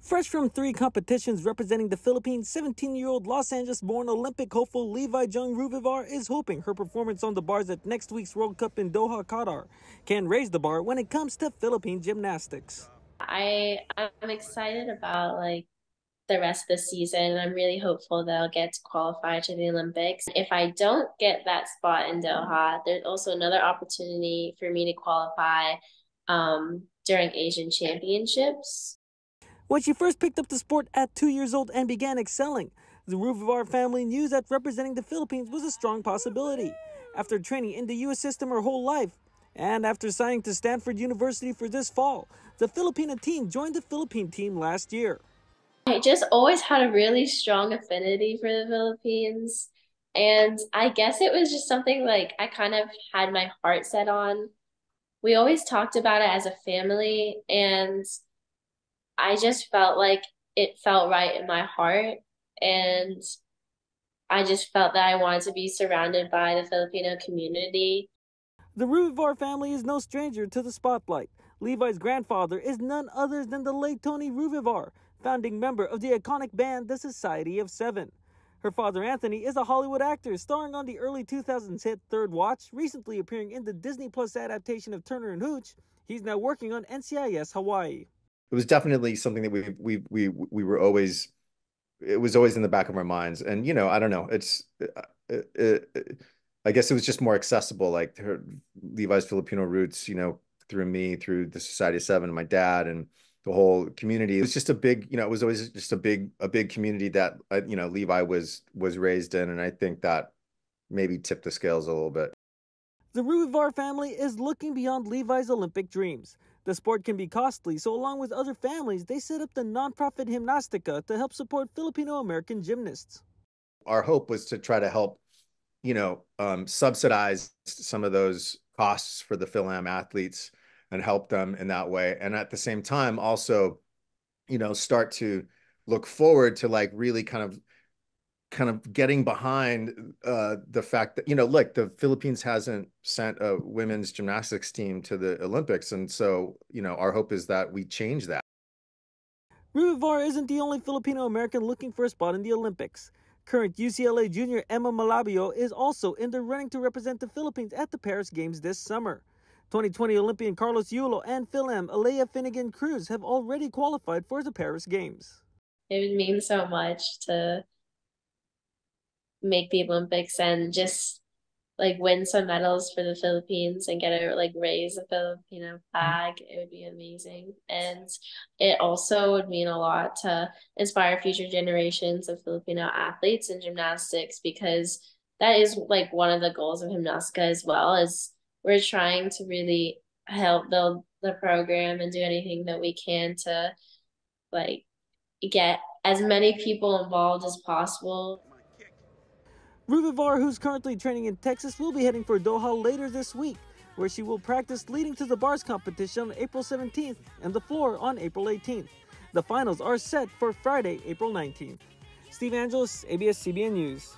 Fresh from three competitions representing the Philippines, 17-year-old Los Angeles-born Olympic hopeful Levi Jung-Ruivivar is hoping her performance on the bars at next week's World Cup in Doha, Qatar, can raise the bar when it comes to Philippine gymnastics. I'm excited about the rest of the season. I'm really hopeful that I'll get to qualify to the Olympics. If I don't get that spot in Doha, there's also another opportunity for me to qualify during Asian Championships. When she first picked up the sport at 2 years old and began excelling, the Ruivivar family knew that representing the Philippines was a strong possibility. After training in the U.S. system her whole life, and after signing to Stanford University for this fall, the Filipina teen joined the Philippine team last year. I just always had a really strong affinity for the Philippines, and I guess it was just something I kind of had my heart set on. We always talked about it as a family, and I just felt like it felt right in my heart, and I just felt that I wanted to be surrounded by the Filipino community. The Ruivivar family is no stranger to the spotlight. Levi's grandfather is none other than the late Tony Ruivivar, founding member of the iconic band The Society of Seven. Her father, Anthony, is a Hollywood actor starring on the early 2000s hit Third Watch, recently appearing in the Disney Plus adaptation of Turner & Hooch. He's now working on NCIS Hawaii. It was definitely something that we were always, it was always in the back of our minds. And, you know, I don't know, I guess it was just more accessible, like Levi's Filipino roots, you know, through me, through the Society of Seven, my dad, and the whole community. It was just a big, you know, it was always just a big community that, you know, Levi was raised in. And I think that maybe tipped the scales a little bit. The Ruivivar family is looking beyond Levi's Olympic dreams. The sport can be costly, so along with other families, they set up the nonprofit Gymnastica to help support Filipino-American gymnasts. Our hope was to try to help, you know, subsidize some of those costs for the Phil-Am athletes and help them in that way. And at the same time, also, you know, start to look forward to really kind of getting behind the fact that, you know, look, the Philippines hasn't sent a women's gymnastics team to the Olympics. And so, you know, our hope is that we change that. Ruivivar isn't the only Filipino-American looking for a spot in the Olympics. Current UCLA junior Emma Malabio is also in the running to represent the Philippines at the Paris Games this summer. 2020 Olympian Carlos Yulo and Phil-Am Alea Finnegan-Cruz have already qualified for the Paris Games. It would mean so much to make the Olympics and just win some medals for the Philippines and get to raise the Filipino flag. It would be amazing, and it also would mean a lot to inspire future generations of Filipino athletes in gymnastics, because that is one of the goals of Gymnastica as well. Is we're trying to really help build the program and do anything that we can to get as many people involved as possible. Ruivivar, who's currently training in Texas, will be heading for Doha later this week, where she will practice leading to the bars competition on April 17th and the floor on April 18th. The finals are set for Friday, April 19th. Steve Angeles, ABS-CBN News.